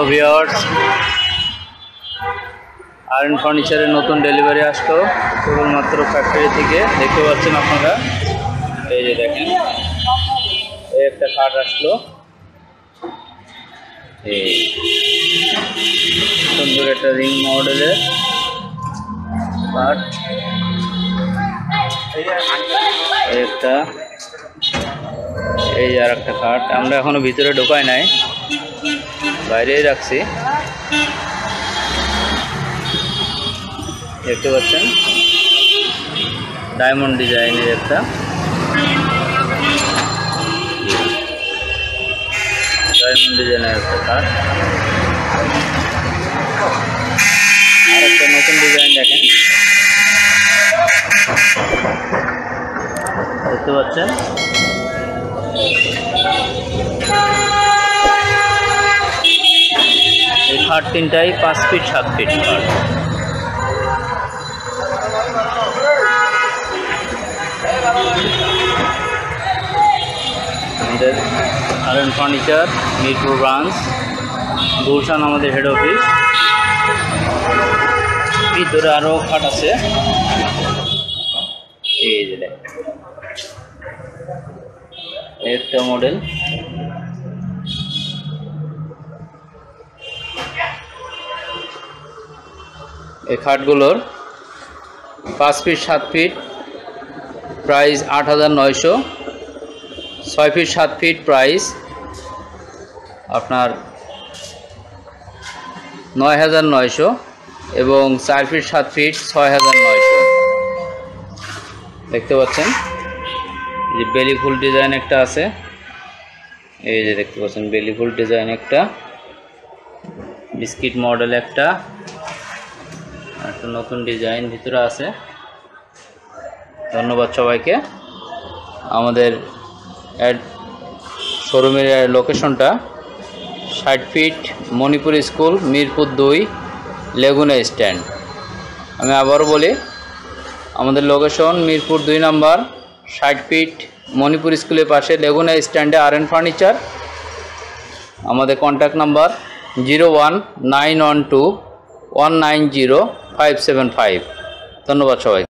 Hello viewers आरन furniture नतून delivery आसलो केवलमात्र फैक्ट्री थेके देखते पाच्छेन आपनारा এই যে দেখেন এই একটা খাট আসলো এই সুন্দর একটা রিং মডেলের খাট এই একটা এই আর একটা খাট আমরা এখনো ভিতরে ঢোকাই নাই বাইরেই রাখছি দেখতে পাচ্ছেন ডায়মন্ড ডিজাইনের একটা डायमंड डिजाइन खाट नतून डिजाइन देखें देखते पाচ্ছেন खाट तीनटाई 5 फीट 7 फीट खाट RN furniture Mirpur branch Gulshan हमारे हेड ऑफिस भीतर आरो खाट आछे এই যে একটা মডেল এই খাটগুলোর 5 feet 7 feet price 8900 6 feet 7 feet price आपनार 9900 एवं 4 फीट 7 फीट 6900 देखते पाচ্ছেন ये बेली फुल डिजाइन एक आछे ये जो देखते पाচ্ছেন बेली फुल डिजाइन एक बिस्किट मॉडल एक नतून डिजाइन ভিতরে আছে ধন্যবাদ সবাইকে আমাদের शोरूमेर लोकेशनटा 60 feet Manipur school Mirpur 2 Leguna stand आमी आबारो बोली आमादेर location Mirpur 2 number 60 feet Manipur स्कूलेर पाशे लेगुना स्टैंडे आरएन फार्निचार आमादेर कन्टैक्ट नम्बर 01912190575 धन्यवाद सबाई।